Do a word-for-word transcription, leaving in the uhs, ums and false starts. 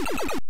Thank you.